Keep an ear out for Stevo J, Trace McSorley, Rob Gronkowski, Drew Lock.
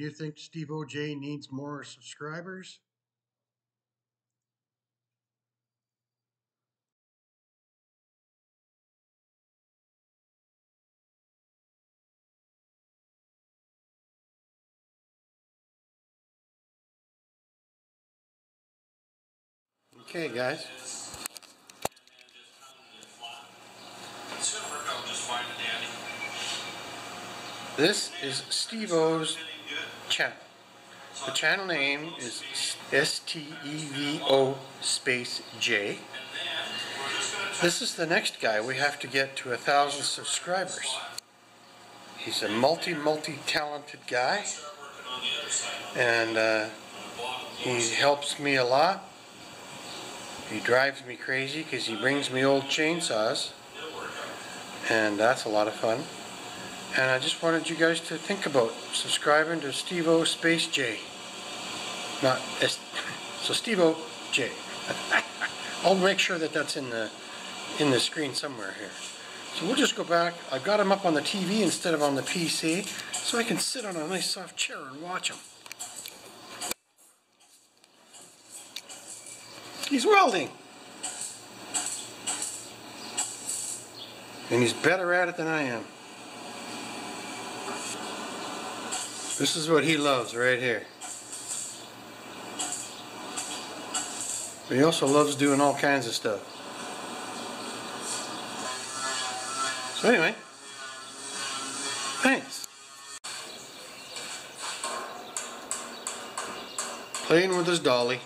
Do you think Stevo J needs more subscribers? Okay, guys. This is Stevo's channel. The channel name is Stevo space J. This is the next guy we have to get to 1,000 subscribers. He's a multi-talented guy, and he helps me a lot. He drives me crazy because he brings me old chainsaws, and that's a lot of fun. And I just wanted you guys to think about subscribing to Stevo space J. Not S, so Stevo J. I'll make sure that that's in the screen somewhere here. So we'll just go back. I've got him up on the TV instead of on the PC, so I can sit on a nice soft chair and watch him. He's welding, and he's better at it than I am. This is what he loves right here. But he also loves doing all kinds of stuff. So anyway, thanks. Playing with his dolly.